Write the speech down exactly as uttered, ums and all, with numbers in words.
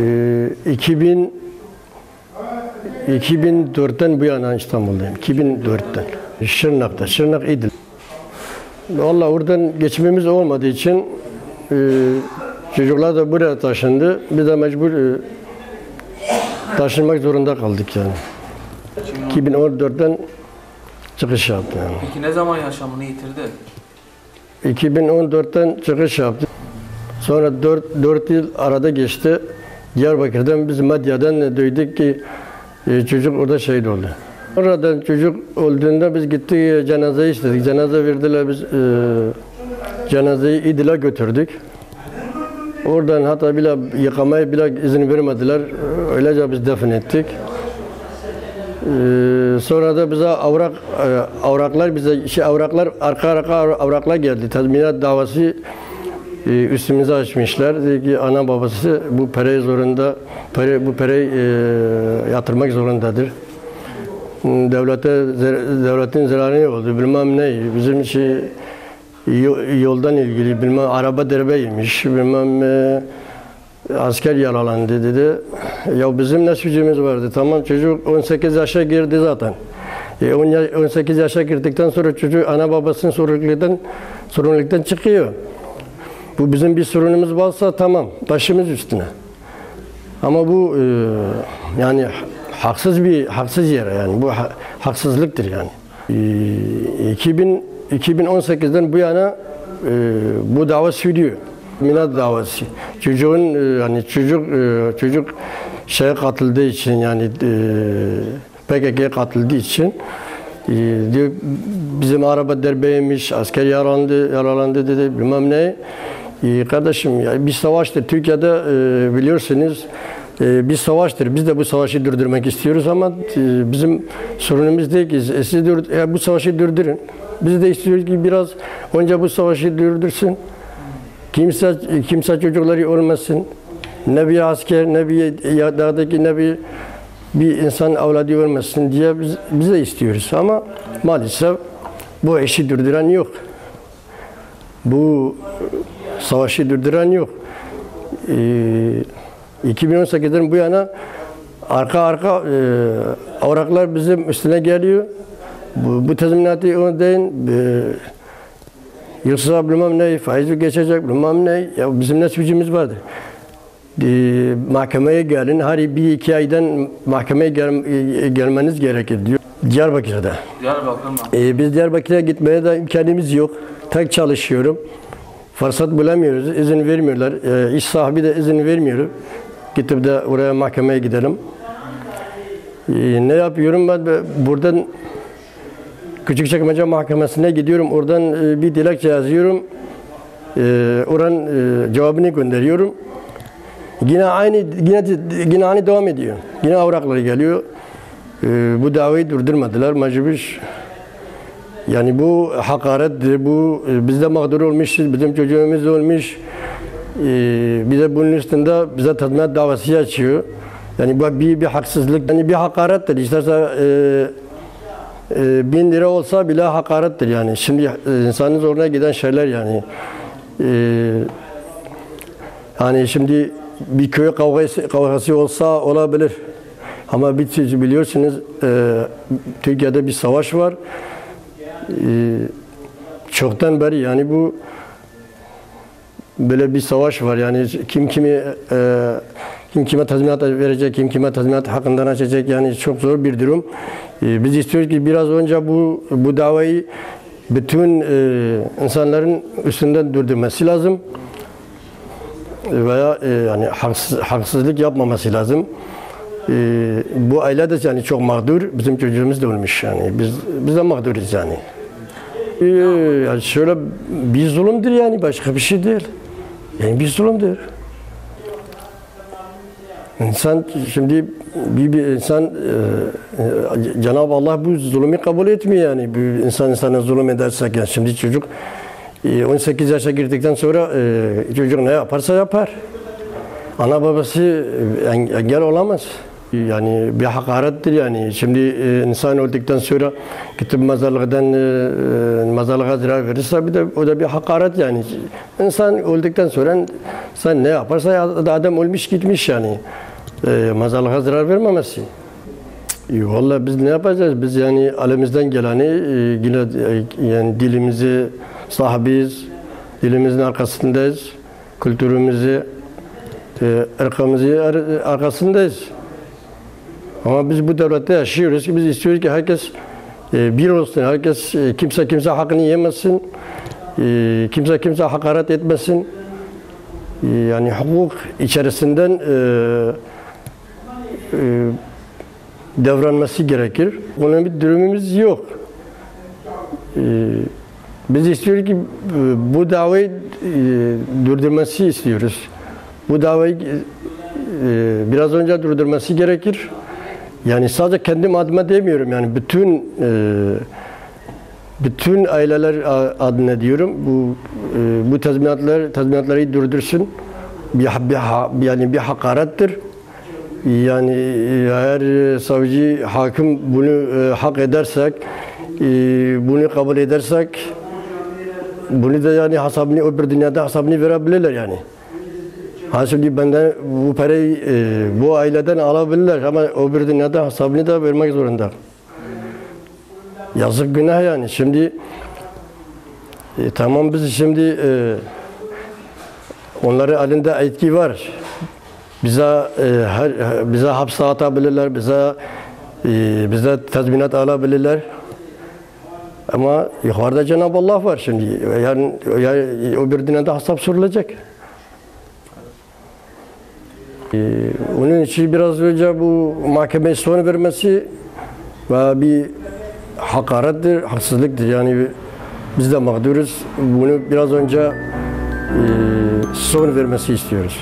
Ee, iki bin dörtten bu yana İstanbul'dayım. iki bin dörtten. Şırnak'ta. Şırnak İdil. Vallahi oradan geçmemiz olmadığı için e, çocuklar da buraya taşındı. Biz de mecbur e, taşınmak zorunda kaldık yani. iki bin on dörtten çıkış yaptı yani. Peki ne zaman yaşamını yitirdi? iki bin on dörtten çıkış yaptı. Sonra dört yıl arada geçti. Diyarbakır'dan biz medyadan duyduk ki e, çocuk orada şehit oldu. Oradan çocuk olduğunda biz gittik cenazeyi istedik. Cenaze verdiler, biz e, cenazeyi İdil'e götürdük. Oradan hatta bile yıkamaya bile izin vermediler. Öylece biz defin ettik. E, sonra da bize avrak e, avraklar bize şey, avraklar arka arka avraklar geldi. Tazminat davası e, üstümüze açmışlar. Dedi ki ana babası bu parayı zorunda, parayı, bu parayı e, yatırmak zorundadır. Devlete, devletin zararı oldu, bilmem ne, bizim şey yoldan ilgili, bilmem araba darbe yemiş, bilmem e, asker yaralandı dedi. Ya bizim ne suçumuz vardı, tamam çocuk on sekiz yaşa girdi zaten. E, on sekiz yaşa girdikten sonra çocuk ana babasının sorumluluktan, sorumluluktan çıkıyor. Bu bizim bir sorunumuz varsa tamam, başımız üstüne. Ama bu e, yani haksız bir haksız yere yani bu ha, haksızlıktır yani. E, iki bin on sekizden bu yana e, bu dava sürüyor. Minat davası. Çocuğun e, hani çocuk e, çocuk şeye katıldığı için yani e, P K K'ya katıldığı için e, diyor bizim araba derbeymiş, asker yaralandı, yaralandı dedi bilmem ne. E, kardeşim ya bir savaştır. Türkiye'de e, biliyorsunuz bir savaştır. Biz de bu savaşı durdurmak istiyoruz ama bizim sorunumuz değil ki siz de bu savaşı durdurun. Biz de istiyoruz ki biraz önce bu savaşı durdursun. Kimse kimse çocukları olmasın. Ne bir asker, ne bir ya dağdaki ne bir bir insan avladı olmasın diye biz, biz de istiyoruz ama maalesef bu işi durduran yok. Bu savaşı durduran yok. Ee, iki bin on sekizden bu yana arka arka e, avraklar bizim üstüne geliyor. Bu, bu tazminatı ödeyin. E, yoksa bilmem ne, faiz geçecek bilmem ne. Ya bizim ne suçumuz vardı? E, mahkemeye gelin, her bir iki aydan mahkemeye gel, e, gelmeniz gerekir diyor. Diyarbakır'da. Diyarbakır'da. E, biz Diyarbakır'a gitmeye de imkanımız yok. Tek çalışıyorum. Fırsat bulamıyoruz, izin vermiyorlar. E, iş sahibi de izin vermiyor. Gidip de oraya mahkemeye gidelim. E, ne yapıyorum ben? Buradan Küçükçekmece mahkemesine gidiyorum. Oradan e, bir dilekçe yazıyorum. E, oran e, cevabını gönderiyorum. Yine aynı yine, yine aynı devam ediyor. Yine avrakları geliyor. E, bu davayı durdurmadılar. Mecbur. Yani bu hakarettir, bu biz de mağdur olmuşuz, bizim çocuğumuz olmuş. Ee, bize bunun üstünde bize tazminat davası açıyor. Yani bu bir, bir haksızlık, yani bir hakarettir. İsterse e, e, bin lira olsa bile hakarettir yani. Şimdi e, insanın zoruna giden şeyler yani. E, hani şimdi bir köy kavgası, kavgası olsa olabilir. Ama bir, biliyorsunuz e, Türkiye'de bir savaş var. Ee, çoktan beri yani bu böyle bir savaş var yani kim kimi e, kim kime tazminat verecek, kim kime tazminat hakkından açacak yani çok zor bir durum. Ee, biz istiyoruz ki biraz önce bu bu davayı bütün e, insanların üstünden durdurması lazım veya e, yani haksız, haksızlık yapmaması lazım. Ee, bu aile de yani çok mağdur, bizim çocuğumuz da olmuş yani, biz, biz de mağduruz yani. Ee, yani şöyle bir zulümdür yani, başka bir şey değil. Yani bir zulümdür. İnsan şimdi, bir, bir insan, e, Cenab-ı Allah bu zulümü kabul etmiyor yani. Bir insan insana zulüm edersek yani, şimdi çocuk e, on sekiz yaşa girdikten sonra e, çocuk ne yaparsa yapar. Ana babası engel olamaz. Yani bir hakarettir yani. Şimdi insan öldükten sonra gidip mezarlıktan mezarlığa zarar verirse bir de o da bir hakaret yani. İnsan öldükten sonra sen ne yaparsa adam ölmüş gitmiş yani. Mezarlığa zarar vermemesi. Vallahi biz ne yapacağız? Biz yani elimizden geleni yine yani dilimizi sahibiz, dilimizin arkasındayız, kültürümüzü, ırkımızı arkasındayız. Ama biz bu devlette yaşıyoruz ki biz istiyoruz ki herkes bir olsun, herkes kimse kimse hakkını yemesin, kimse kimse hakaret etmesin. Yani hukuk içerisinden davranması gerekir. Bunun bir durumumuz yok. Biz istiyoruz ki bu davayı durdurması istiyoruz. Bu davayı biraz önce durdurması gerekir. Yani sadece kendim adıma demiyorum yani bütün bütün aileler adına diyorum bu bu tazminatlar tazminatları durdursun. Bir, bir yani bir hakarettir. Yani eğer savcı hakim bunu hak edersek, bunu kabul edersek, bunu da yani hesabını öbür dünyada hesabını verebilirler yani. Ha şimdi benden bu parayı e, bu aileden alabilirler ama öbür dünyada hesabını da vermek zorunda. Yazık günah yani. Şimdi e, tamam biz şimdi e, onların elinde etki var. Bize e, her, bize hapse atabilirler, bize e, bize tazminat alabilirler. Ama yukarıda Cenab-ı Allah var şimdi. Yani, yani öbür dünyada hesap sorulacak. Ee, onun için biraz önce bu mahkemeye son vermesi ve bir hakarettir, haksızlıktır. Yani biz de mağduruz. Bunu biraz önce e, son vermesi istiyoruz.